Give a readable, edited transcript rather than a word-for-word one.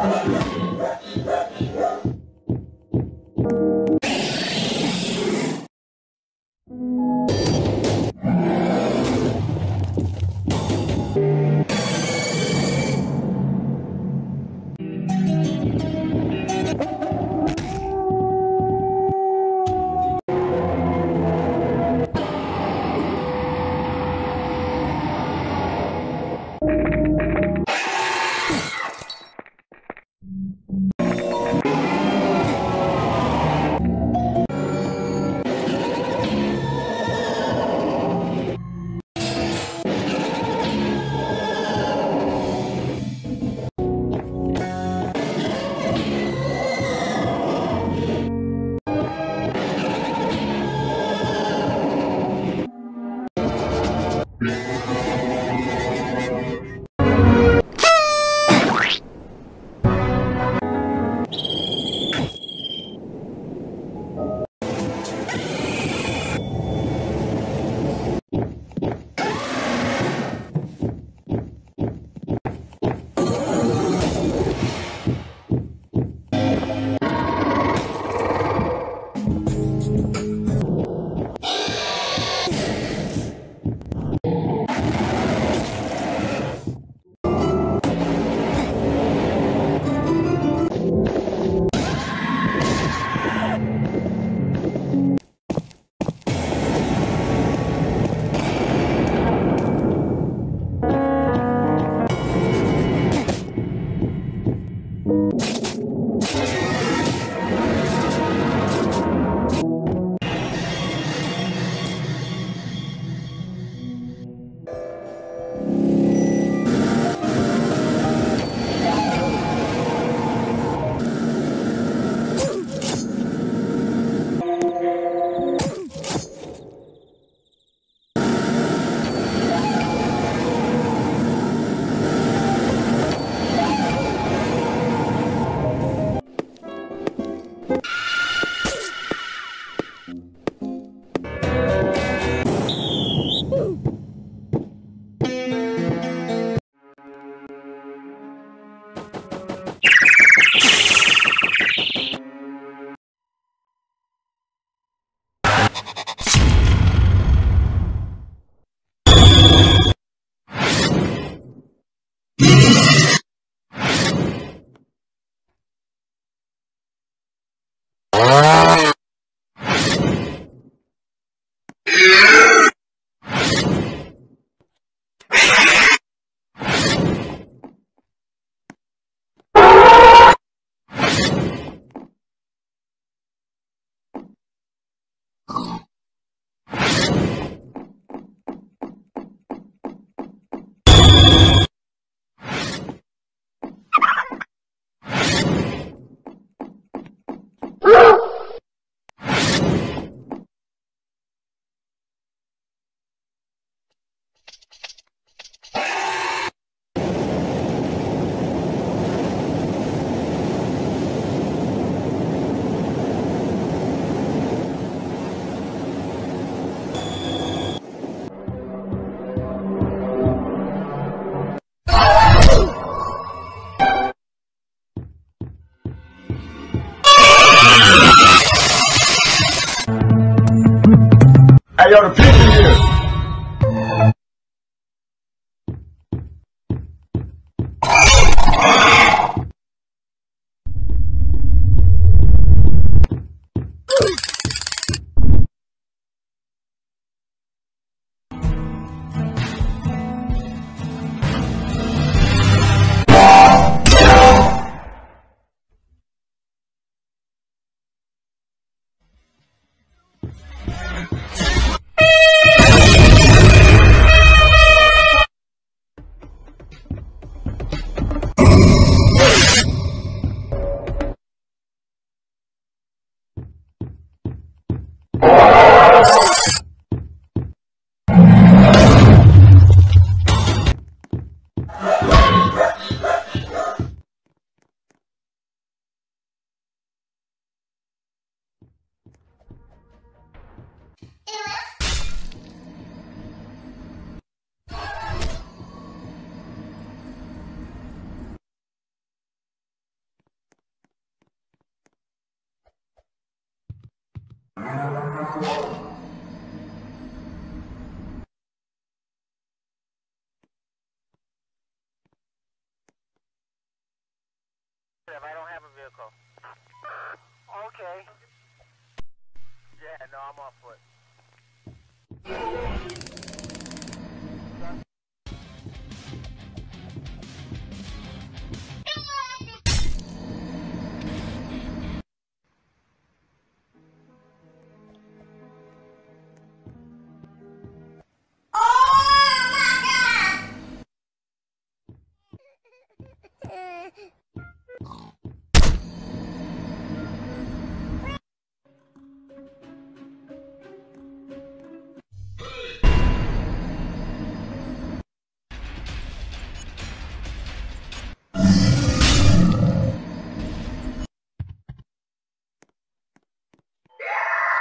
I got a picture here. I don't have a vehicle. Okay. Yeah, no, I'm off foot. Oh my God!